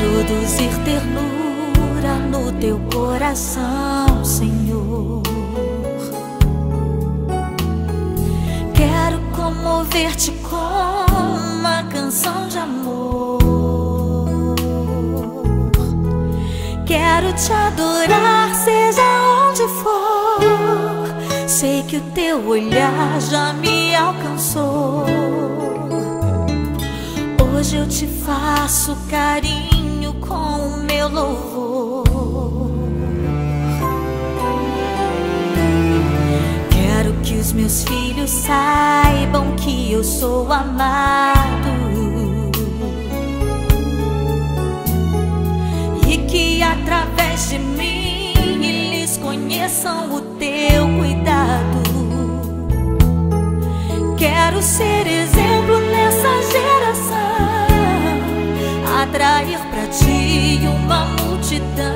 Produzir ternura no teu coração, Senhor. Quero comover-te com uma canção de amor. Quero te adorar, seja onde for. Sei que o teu olhar já me alcançou. Hoje eu te faço carinho com o meu louvor. Quero que os meus filhos saibam que eu sou amado e que através de mim eles conheçam o teu cuidado. Quero ser exemplo nessa geração, atrair pra ti uma multidão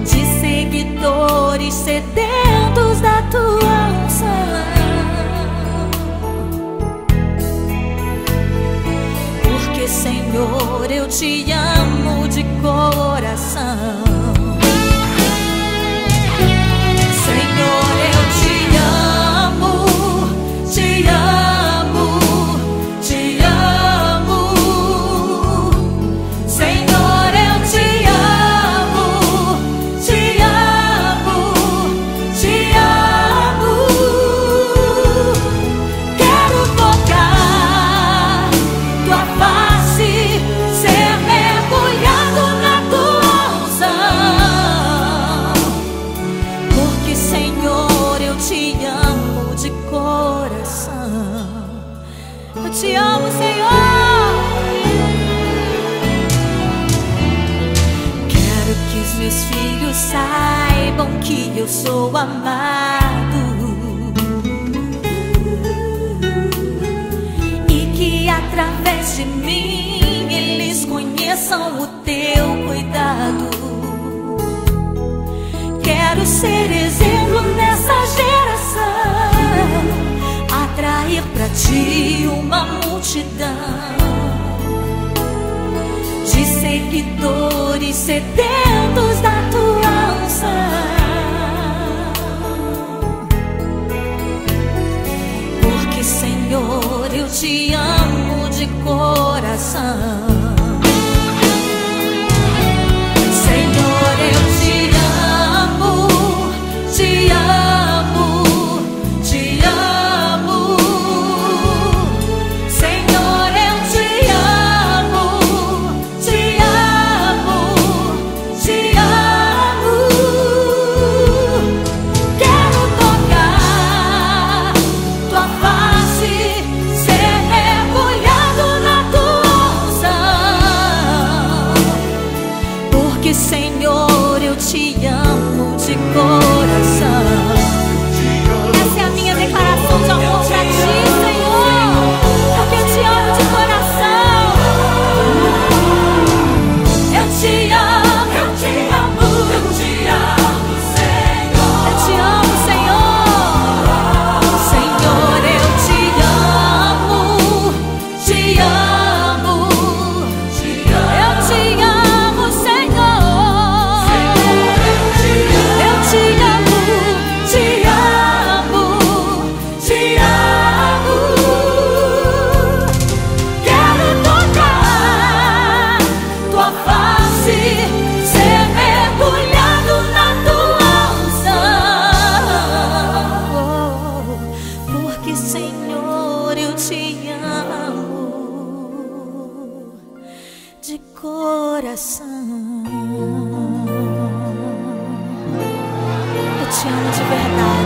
de seguidores sedentos da tua unção. Porque, Senhor, eu te amo de coração. Senhor, eu te amo que eu sou amado e que através de mim eles conheçam o teu cuidado. Quero ser exemplo nessa geração, atrair pra ti uma multidão de seguidores sedentos da tua unção. Senhor, eu te amo de coração. Coração, eu te amo de verdade.